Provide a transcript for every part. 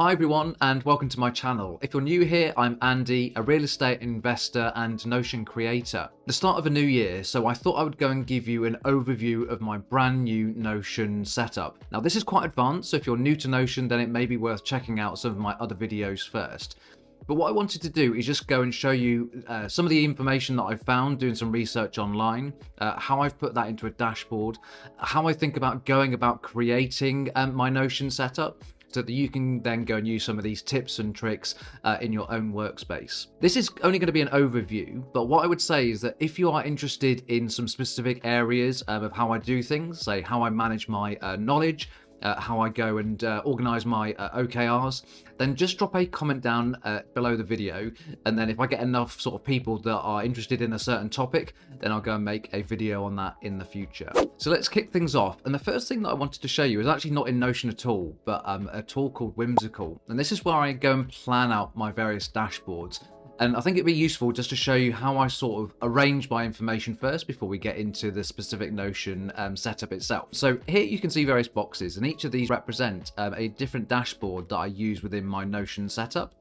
Hi everyone and welcome to my channel. If you're new here, I'm Andy, a real estate investor and Notion creator. The start of a new year, so I thought I would go and give you an overview of my brand new Notion setup. Now this is quite advanced, so if you're new to Notion, then it may be worth checking out some of my other videos first. But what I wanted to do is just go and show you some of the information that I found doing some research online, how I've put that into a dashboard, how I think about going about creating my Notion setup, so that you can then go and use some of these tips and tricks in your own workspace. This is only going to be an overview, but what I would say is that if you are interested in some specific areas of how I do things, say how I manage my knowledge, how I go and organize my OKRs, then just drop a comment down below the video, and then if I get enough sort of people that are interested in a certain topic, then I'll go and make a video on that in the future. So let's kick things off, and the first thing that I wanted to show you is actually not in Notion at all, but a tool called Whimsical, and this is where I go and plan out my various dashboards. And I think it'd be useful just to show you how I sort of arrange my information first before we get into the specific Notion setup itself. So here you can see various boxes, and each of these represent a different dashboard that I use within my Notion setup.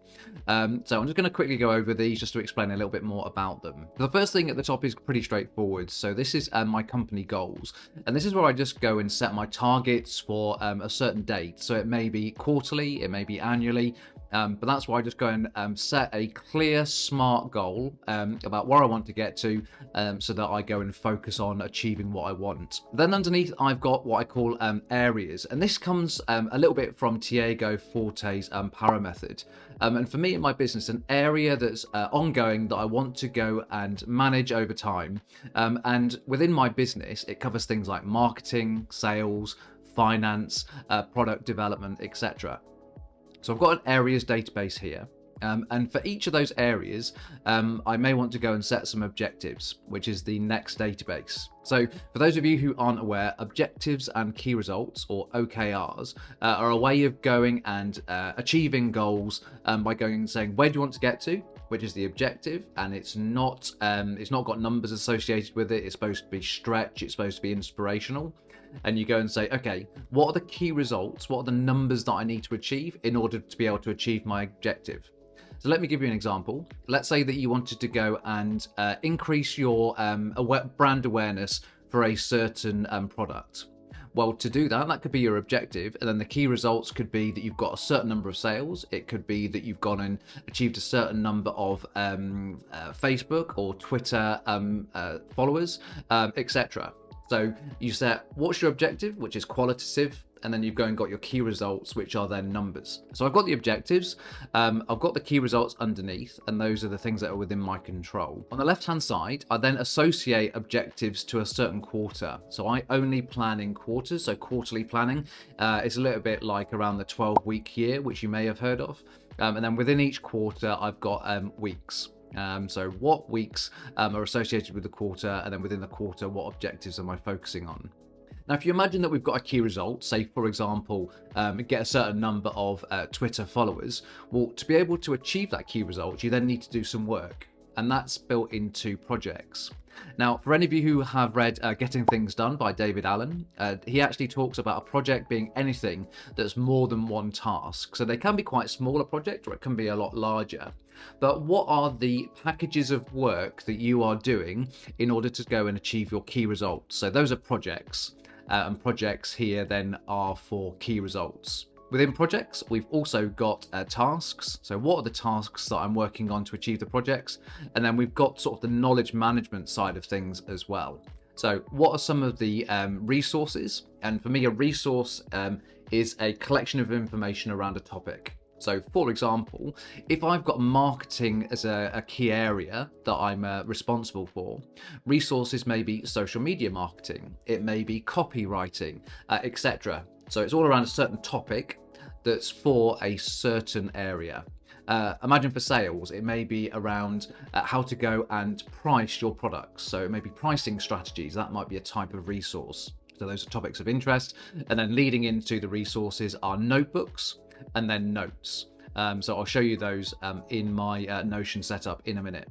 So I'm just going to quickly go over these just to explain a little bit more about them. The first thing at the top is pretty straightforward. So this is my company goals, and this is where I just go and set my targets for a certain date. So it may be quarterly, it may be annually, but that's why I just go and set a clear, smart goal about where I want to get to, so that I go and focus on achieving what I want. Then underneath, I've got what I call areas, and this comes a little bit from Tiago Forte's Para method. And for me in my business, an area that's ongoing that I want to go and manage over time. And within my business, it covers things like marketing, sales, finance, product development, etc. So I've got an areas database here, and for each of those areas, I may want to go and set some objectives, which is the next database. So for those of you who aren't aware, objectives and key results, or OKRs, are a way of going and achieving goals by going and saying, where do you want to get to? Which is the objective, and it's not got numbers associated with it. It's supposed to be stretch, it's supposed to be inspirational. And you go and say, okay, what are the key results? What are the numbers that I need to achieve in order to be able to achieve my objective? So let me give you an example. Let's say that you wanted to go and increase your brand awareness for a certain product. Well, to do that, that could be your objective, and then the key results could be that you've got a certain number of sales. It could be that you've gone and achieved a certain number of Facebook or Twitter followers, etc. So you set what's your objective, which is qualitative, and then you've gone and got your key results, which are then numbers. So I've got the objectives, I've got the key results underneath, and those are the things that are within my control. On the left-hand side, I then associate objectives to a certain quarter. So I only plan in quarters, so quarterly planning. It's a little bit like around the 12-week year, which you may have heard of. And then within each quarter, I've got weeks. So what weeks are associated with the quarter, and then within the quarter, what objectives am I focusing on? Now, if you imagine that we've got a key result, say, for example, get a certain number of Twitter followers, well, to be able to achieve that key result, you then need to do some work, and that's built into projects. Now, for any of you who have read Getting Things Done by David Allen, he actually talks about a project being anything that's more than one task. So they can be quite small a project, or it can be a lot larger. But what are the packages of work that you are doing in order to go and achieve your key results? So those are projects. And projects here then are for key results. Within projects, we've also got tasks. So what are the tasks that I'm working on to achieve the projects? And then we've got sort of the knowledge management side of things as well. So what are some of the resources? And for me, a resource is a collection of information around a topic. So for example, if I've got marketing as a key area that I'm responsible for, resources may be social media marketing, it may be copywriting, etc. So it's all around a certain topic that's for a certain area. Imagine for sales, it may be around how to go and price your products. So it may be pricing strategies, that might be a type of resource. So those are topics of interest. And then leading into the resources are notebooks, and then notes. So I'll show you those in my Notion setup in a minute.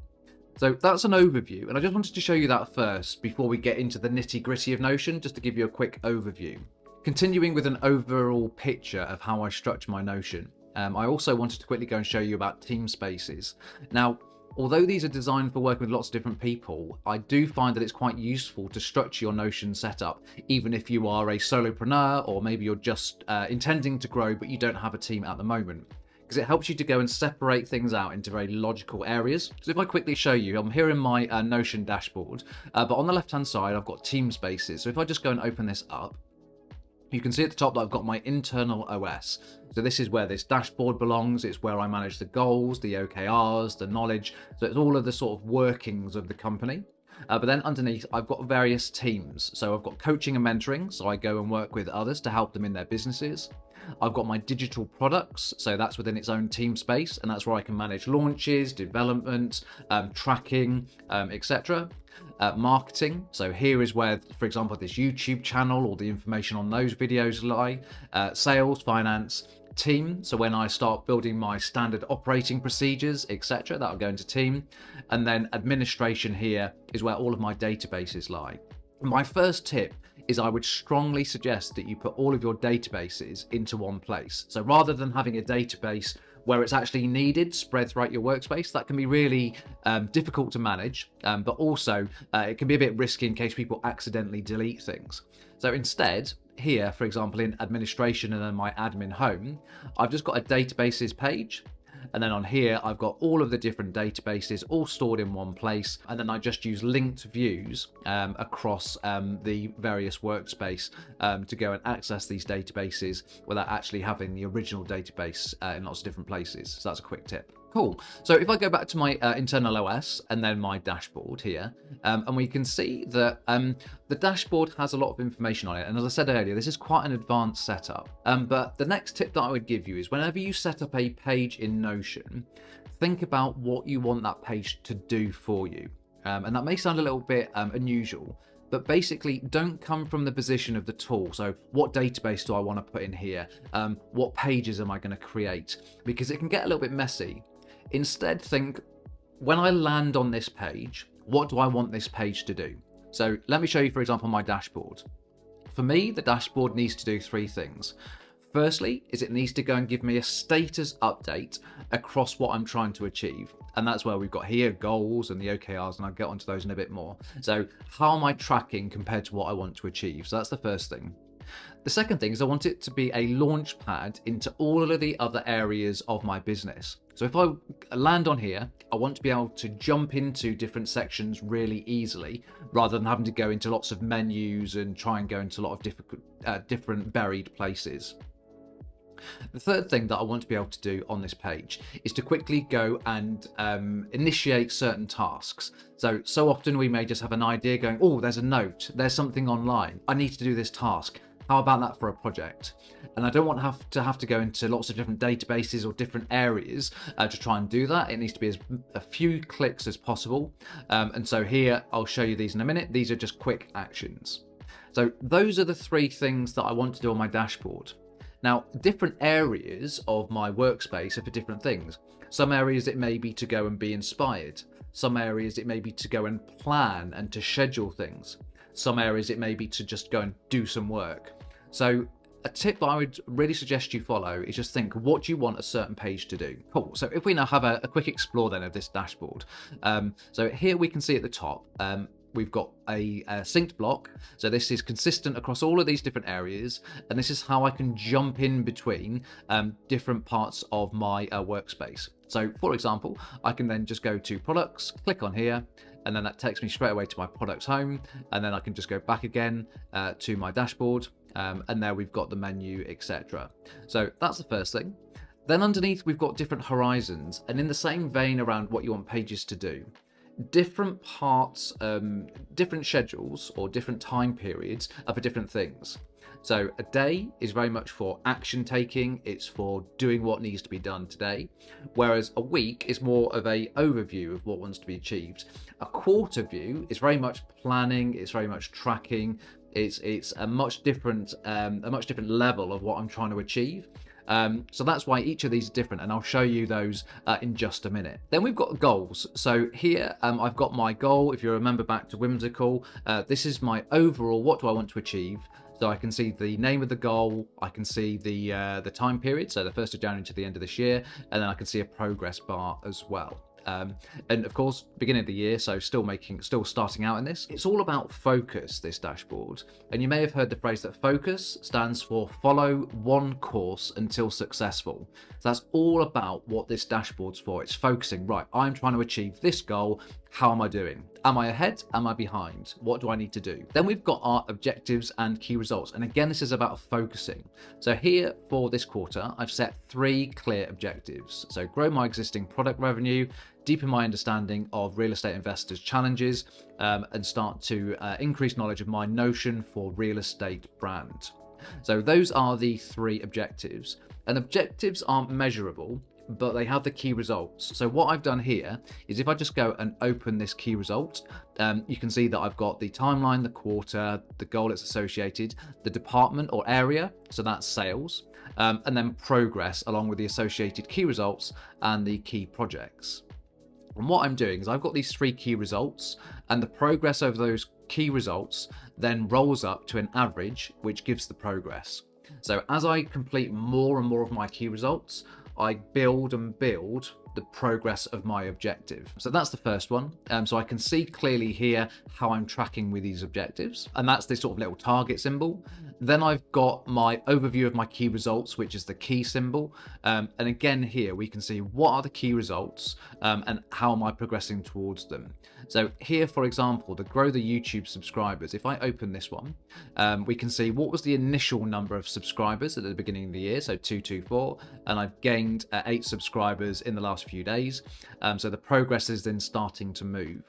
So that's an overview, and I just wanted to show you that first before we get into the nitty-gritty of Notion, just to give you a quick overview. Continuing with an overall picture of how I structure my Notion. I also wanted to quickly go and show you about team spaces. Now, although these are designed for working with lots of different people, I do find that it's quite useful to structure your Notion setup, even if you are a solopreneur or maybe you're just intending to grow, but you don't have a team at the moment, because it helps you to go and separate things out into very logical areas. So if I quickly show you, I'm here in my Notion dashboard, but on the left-hand side, I've got team spaces. So if I just go and open this up, you can see at the top that I've got my internal OS. So this is where this dashboard belongs. It's where I manage the goals, the OKRs, the knowledge. So it's all of the sort of workings of the company. But then underneath, I've got various teams. So I've got coaching and mentoring. So I go and work with others to help them in their businesses. I've got my digital products. So that's within its own team space. And that's where I can manage launches, development, tracking, etc. Marketing. So here is where, for example, this YouTube channel or the information on those videos lie. Sales, finance, team. So when I start building my standard operating procedures, etc., that'll go into team. And then administration here is where all of my databases lie. My first tip is I would strongly suggest that you put all of your databases into one place. So rather than having a database where it's actually needed spread throughout your workspace, that can be really difficult to manage, but also it can be a bit risky in case people accidentally delete things. So instead, here, for example, in administration and then my admin home, I've just got a databases page. And then on here, I've got all of the different databases all stored in one place. And then I just use linked views across the various workspace to go and access these databases without actually having the original database in lots of different places. So that's a quick tip. Cool. So if I go back to my internal OS and then my dashboard here, and we can see that the dashboard has a lot of information on it. And as I said earlier, this is quite an advanced setup. But the next tip that I would give you is whenever you set up a page in Notion, think about what you want that page to do for you. And that may sound a little bit unusual, but basically don't come from the position of the tool. So what database do I want to put in here? What pages am I going to create? Because it can get a little bit messy. Instead, think, when I land on this page, what do I want this page to do? So let me show you, for example, my dashboard. For me, the dashboard needs to do three things. Firstly, is it needs to go and give me a status update across what I'm trying to achieve. And that's where we've got here goals and the OKRs, and I'll get onto those in a bit more. So how am I tracking compared to what I want to achieve? So that's the first thing. The second thing is I want it to be a launch pad into all of the other areas of my business. So if I land on here, I want to be able to jump into different sections really easily, rather than having to go into lots of menus and try and go into a lot of different buried places. The third thing that I want to be able to do on this page is to quickly go and initiate certain tasks. So often we may just have an idea going, oh, there's a note, there's something online, I need to do this task. How about that for a project? And I don't want to have to go into lots of different databases or different areas to try and do that. It needs to be a few clicks as possible. And so here, I'll show you these in a minute. These are just quick actions. So those are the three things that I want to do on my dashboard. Now, different areas of my workspace are for different things. Some areas it may be to go and be inspired. Some areas it may be to go and plan and to schedule things. Some areas it may be to just go and do some work. So a tip I would really suggest you follow is just think, what do you want a certain page to do? Cool, so if we now have a quick explore then of this dashboard. So here we can see at the top, we've got a synced block. So this is consistent across all of these different areas. And this is how I can jump in between different parts of my workspace. So for example, I can then just go to products, click on here, and then that takes me straight away to my products home. And then I can just go back again to my dashboard. And there we've got the menu, etc. So that's the first thing. Then underneath, we've got different horizons. And in the same vein around what you want pages to do, different parts, different schedules or different time periods are for different things. So a day is very much for action taking. It's for doing what needs to be done today. Whereas a week is more of an overview of what wants to be achieved. A quarter view is very much planning. It's very much tracking. It's a much different level of what I'm trying to achieve. So that's why each of these are different, and I'll show you those in just a minute. Then we've got goals. So here I've got my goal. If you remember back to Whimsical, this is my overall, what do I want to achieve? So I can see the name of the goal, I can see the time period, so the 1st of January to the end of this year, and then I can see a progress bar as well. And of course, beginning of the year, so still starting out in this. It's all about focus, this dashboard. And you may have heard the phrase that focus stands for follow one course until successful. So that's all about what this dashboard's for. It's focusing, right, I'm trying to achieve this goal. How am I doing? Am I ahead? Am I behind? What do I need to do? Then we've got our objectives and key results. And again, this is about focusing. So here for this quarter, I've set 3 clear objectives. So grow my existing product revenue, deepen my understanding of real estate investors' challenges, and start to increase knowledge of my Notion for real estate brand. So those are the 3 objectives. And objectives aren't measurable, but they have the key results. So what I've done here is if I just go and open this key result, you can see that I've got the timeline, the quarter, the goal it's associated, the department or area, so that's sales, and then progress along with the associated key results and the key projects. And what I'm doing is I've got these 3 key results, and the progress over those key results then rolls up to an average, which gives the progress. So as I complete more and more of my key results, I build and build the progress of my objective. So that's the first one. So I can see clearly here how I'm tracking with these objectives. And that's this sort of little target symbol. Then I've got my overview of my key results, which is the key symbol. And again, here we can see what are the key results and how am I progressing towards them. So here, for example, the grow the YouTube subscribers, if I open this one, we can see what was the initial number of subscribers at the beginning of the year, so 224, and I've gained 8 subscribers in the last few days. So the progress is then starting to move.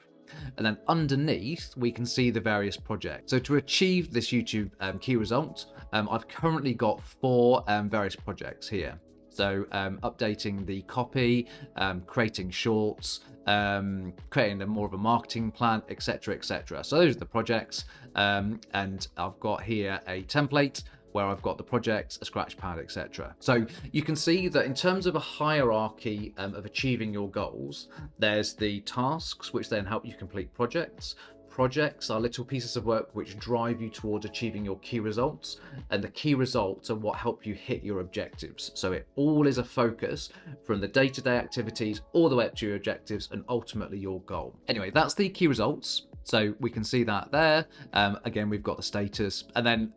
And then underneath, we can see the various projects. So to achieve this YouTube key result, I've currently got 4 various projects here. So updating the copy, creating shorts, creating more of a marketing plan, etc., etc. So those are the projects. And I've got here a template where I've got the projects, a scratch pad, etc. So you can see that in terms of a hierarchy of achieving your goals, there's the tasks, which then help you complete projects. Projects are little pieces of work which drive you towards achieving your key results, and the key results are what help you hit your objectives. So it all is a focus from the day-to-day activities all the way up to your objectives and ultimately your goal. Anyway, that's the key results. So we can see that there. Again, we've got the status, and then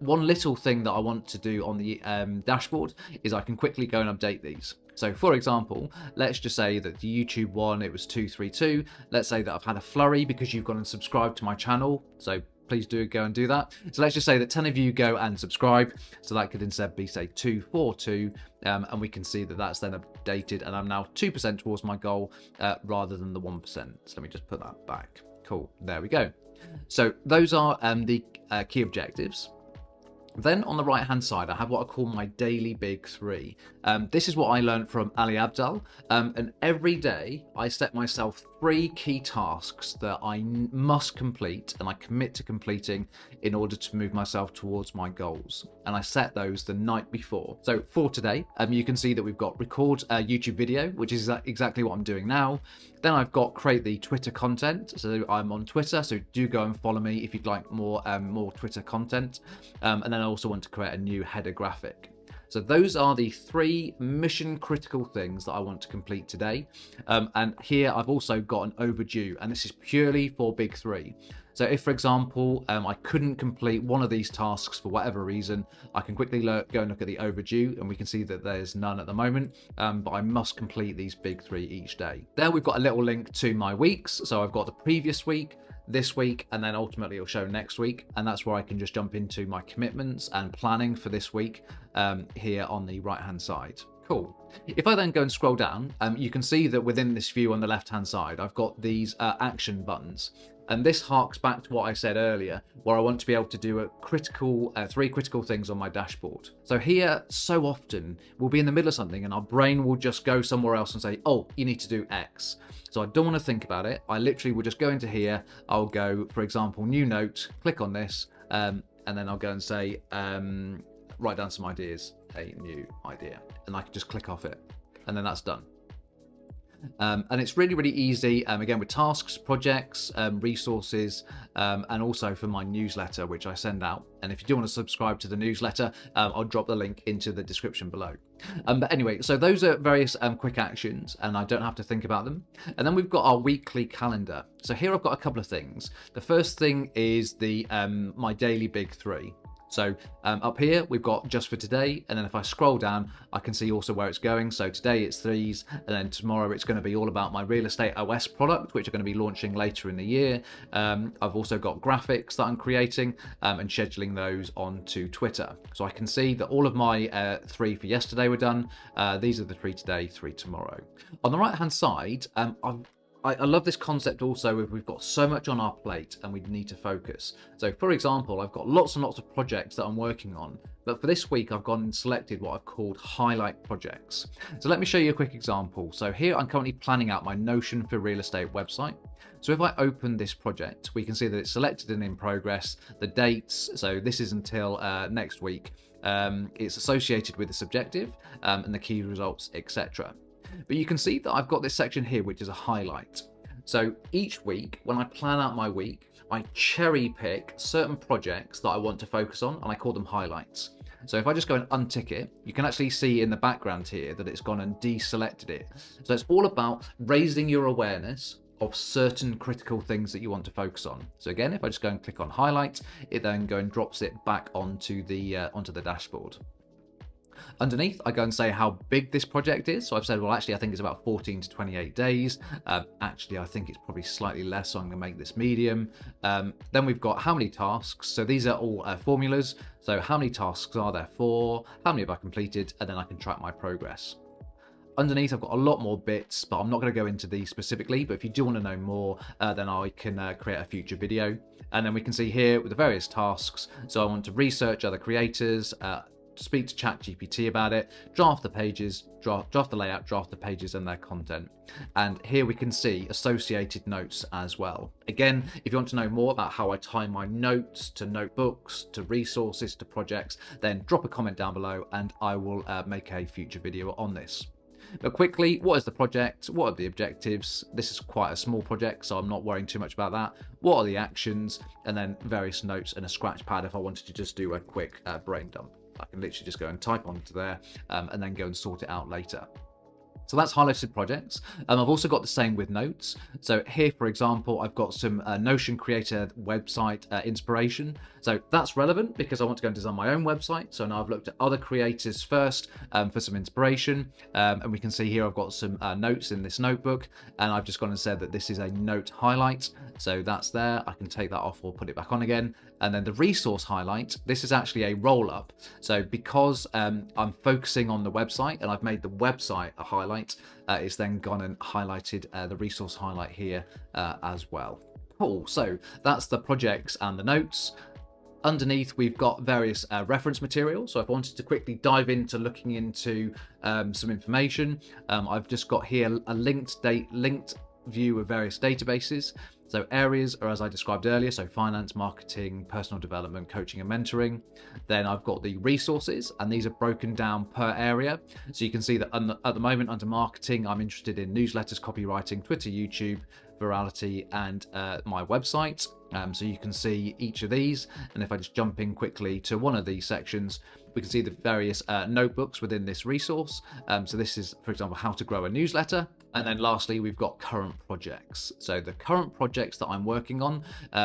one little thing that I want to do on the dashboard is I can quickly go and update these. So for example, let's just say that the YouTube one, it was 232. Let's say that I've had a flurry because you've gone and subscribed to my channel. So please do go and do that. So let's just say that 10 of you go and subscribe. So that could instead be say 242. And we can see that that's then updated and I'm now 2% towards my goal rather than the 1%. So let me just put that back. Cool, there we go. So those are the key objectives. Then on the right hand side, I have what I call my daily big 3. This is what I learned from Ali Abdel. And every day I set myself 3 key tasks that I must complete and I commit to completing in order to move myself towards my goals. And I set those the night before. So for today, you can see that we've got record a YouTube video, which is exactly what I'm doing now. Then I've got create the Twitter content. So I'm on Twitter, so do go and follow me if you'd like more Twitter content. And then I also want to create a new header graphic. So those are the 3 mission critical things that I want to complete today. And here I've also got an overdue, and this is purely for big 3. So if, for example, I couldn't complete one of these tasks for whatever reason, I can quickly go and look at the overdue, and we can see that there's none at the moment, but I must complete these big 3 each day. There we've got a little link to my weeks. So I've got the previous week, this week, and then ultimately it'll show next week. And that's where I can just jump into my commitments and planning for this week here on the right-hand side. Cool. If I then go and scroll down, you can see that within this view on the left-hand side, I've got these action buttons. And this harks back to what I said earlier, where I want to be able to do a critical 3 critical things on my dashboard. So here, so often, we'll be in the middle of something and our brain will just go somewhere else and say, oh, you need to do X. So I don't want to think about it. I literally will just go into here. I'll go, for example, new note, click on this, and then I'll go and say, write down some ideas, a new idea. And I can just click off it, and then that's done. And it's really, really easy, again, with tasks, projects, resources, and also for my newsletter, which I send out. And if you do want to subscribe to the newsletter, I'll drop the link into the description below. But anyway, so those are various quick actions, and I don't have to think about them. And then we've got our weekly calendar. So here I've got a couple of things. The first thing is the my daily big three. So up here, we've got just for today. And then if I scroll down, I can see also where it's going. So today it's threes. And then tomorrow it's going to be all about my real estate OS product, which are going to be launching later in the year. I've also got graphics that I'm creating and scheduling those onto Twitter. So I can see that all of my three for yesterday were done. These are the three today, three tomorrow. On the right-hand side, I love this concept also if we've got so much on our plate and we need to focus. So for example, I've got lots and lots of projects that I'm working on, but for this week, I've gone and selected what I've called highlight projects. So let me show you a quick example. So here I'm currently planning out my Notion for real estate website. So if I open this project, we can see that it's selected and in progress, the dates. So this is until next week. It's associated with the subjective and the key results, etc. But you can see that I've got this section here, which is a highlight. So each week, when I plan out my week, I cherry pick certain projects that I want to focus on, and I call them highlights. So if I just go and untick it, you can actually see in the background here that it's gone and deselected it. So it's all about raising your awareness of certain critical things that you want to focus on. So again, if I just go and click on highlight, it then go and drops it back onto the dashboard. Underneath, I go and say how big this project is. So I've said, well, actually, I think it's about 14 to 28 days. Actually, I think it's probably slightly less, so I'm going to make this medium. Then we've got how many tasks. So these are all formulas. So how many tasks are there for? How many have I completed? And then I can track my progress. Underneath, I've got a lot more bits, but I'm not going to go into these specifically. But if you do want to know more, then I can create a future video. And then we can see here with the various tasks. So I want to research other creators, speak to ChatGPT about it, draft the pages, draft the layout, draft the pages and their content. And here we can see associated notes as well. Again, if you want to know more about how I tie my notes to notebooks, to resources, to projects, then drop a comment down below and I will make a future video on this. But quickly, what is the project? What are the objectives? This is quite a small project, so I'm not worrying too much about that. What are the actions? And then various notes and a scratch pad if I wanted to just do a quick brain dump. I can literally just go and type onto there and then go and sort it out later. So that's highlighted projects. I've also got the same with notes. So here, for example, I've got some Notion creator website inspiration. So that's relevant because I want to go and design my own website. So now I've looked at other creators first for some inspiration. And we can see here I've got some notes in this notebook. And I've just gone and said that this is a note highlight. So that's there. I can take that off or put it back on again. And then the resource highlight, this is actually a roll up. So because I'm focusing on the website and I've made the website a highlight, it's then gone and highlighted the resource highlight here as well. Cool, so that's the projects and the notes. Underneath, we've got various reference material. So if I wanted to quickly dive into looking into some information, I've just got here a linked view of various databases. So areas are as I described earlier, so finance, marketing, personal development, coaching and mentoring. Then I've got the resources and these are broken down per area. So you can see that at the moment under marketing, I'm interested in newsletters, copywriting, Twitter, YouTube, virality and my website. So you can see each of these. And if I just jump in quickly to one of these sections, we can see the various notebooks within this resource. So this is, for example, how to grow a newsletter. And then lastly, we've got current projects. So the current projects that I'm working on,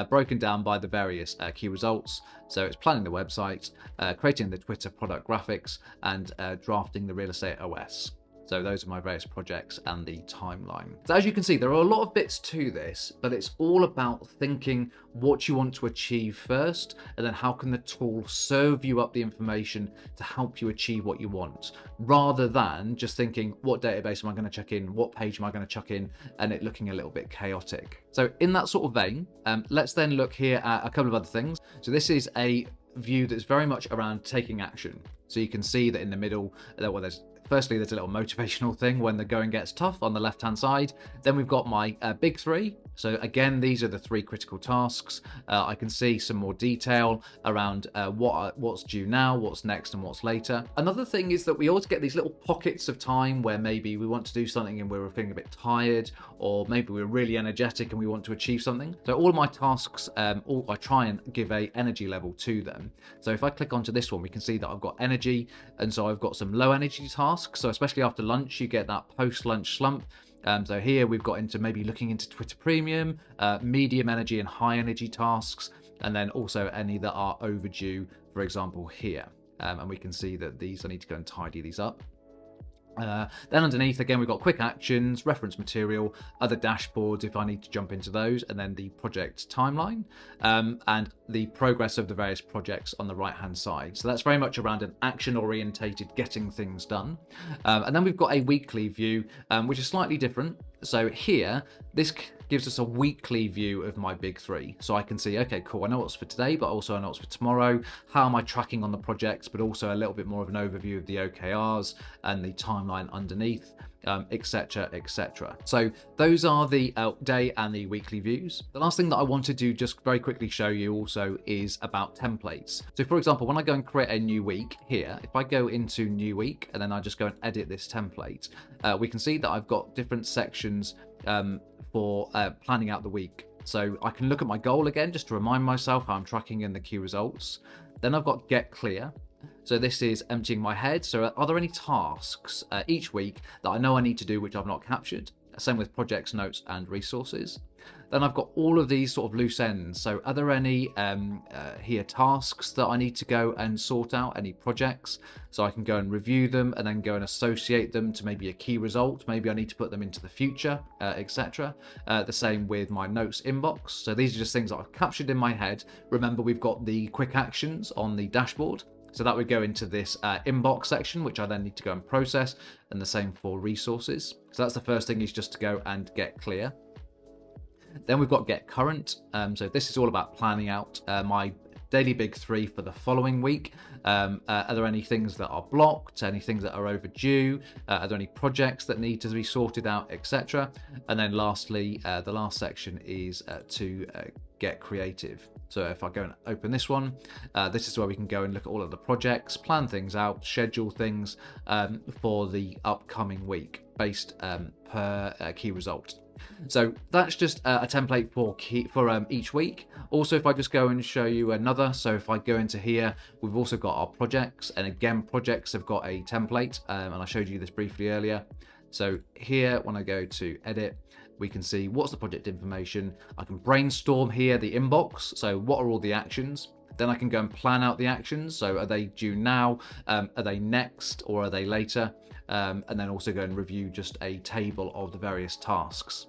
broken down by the various key results. So it's planning the website, creating the Twitter product graphics, and drafting the real estate OS. So those are my various projects and the timeline. So as you can see, there are a lot of bits to this, but it's all about thinking what you want to achieve first, and then how can the tool serve you up the information to help you achieve what you want, rather than just thinking, what database am I gonna check in? What page am I gonna chuck in? And it looking a little bit chaotic. So in that sort of vein, let's then look here at a couple of other things. So this is a view that's very much around taking action. So you can see that in the middle, well, firstly, there's a little motivational thing when the going gets tough on the left-hand side. Then we've got my big three. So again, these are the three critical tasks. I can see some more detail around what's due now, what's next, and what's later. Another thing is that we always get these little pockets of time where maybe we want to do something and we're feeling a bit tired, or maybe we're really energetic and we want to achieve something. So all of my tasks, I try and give an energy level to them. So if I click onto this one, we can see that I've got energy, and so I've got some low energy tasks. So especially after lunch, you get that post-lunch slump. So here we've got into maybe looking into Twitter Premium, medium energy and high energy tasks, and then also any that are overdue, for example, here. And we can see that these, I need to go and tidy these up. Then underneath, again, we've got quick actions, reference material, other dashboards if I need to jump into those, and then the project timeline and the progress of the various projects on the right-hand side. So that's very much around an action-orientated getting things done. And then we've got a weekly view, which is slightly different. So here, this gives us a weekly view of my big three. So I can see, okay, cool, I know what's for today, but also I know what's for tomorrow. How am I tracking on the projects, but also a little bit more of an overview of the OKRs and the timeline underneath, etc, etc. So those are the day and the weekly views. The last thing that I wanted to just very quickly show you also is about templates. So for example, when I go and create a new week here, if I go into new week and then I just go and edit this template, we can see that I've got different sections for planning out the week. So I can look at my goal again, just to remind myself how I'm tracking in the key results. Then I've got get clear. So this is emptying my head. So are there any tasks each week that I know I need to do which I've not captured? Same with projects, notes, and resources. Then I've got all of these sort of loose ends. So are there any here tasks that I need to go and sort out, any projects? So I can go and review them and then go and associate them to maybe a key result. Maybe I need to put them into the future, etc. The same with my notes inbox. So these are just things that I've captured in my head. Remember, we've got the quick actions on the dashboard. So that would go into this inbox section, which I then need to go and process, and the same for resources. So that's the first thing, is just to go and get clear. Then we've got get current. So this is all about planning out my daily big three for the following week. Are there any things that are blocked, any things that are overdue, are there any projects that need to be sorted out, etc. And then lastly, the last section is to get creative. So if I go and open this one, this is where we can go and look at all of the projects, plan things out, schedule things for the upcoming week based per key result. So that's just a template for each week. Also, if I just go and show you another, so if I go into here, we've also got our projects, and again, projects have got a template, and I showed you this briefly earlier. So here, when I go to edit, we can see what's the project information. I can brainstorm here the inbox, so what are all the actions? Then I can go and plan out the actions. So are they due now? Are they next, or are they later? And then also go and review just a table of the various tasks.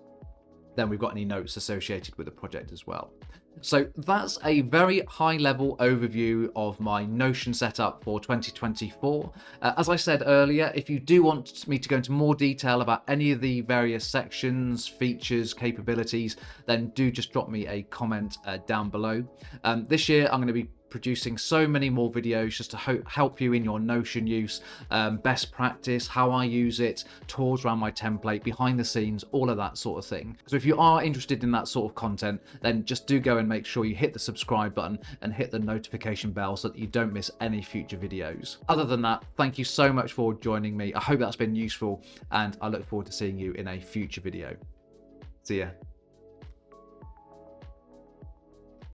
Then we've got any notes associated with the project as well. So that's a very high level overview of my Notion setup for 2024. As I said earlier, if you do want me to go into more detail about any of the various sections, features, capabilities, then do just drop me a comment down below. This year, I'm going to be producing so many more videos just to help you in your Notion use, best practice, how I use it, tours around my template, behind the scenes, all of that sort of thing. So if you are interested in that sort of content, then just do go and make sure you hit the subscribe button and hit the notification bell so that you don't miss any future videos. Other than that, thank you so much for joining me. I hope that's been useful, and I look forward to seeing you in a future video. See ya.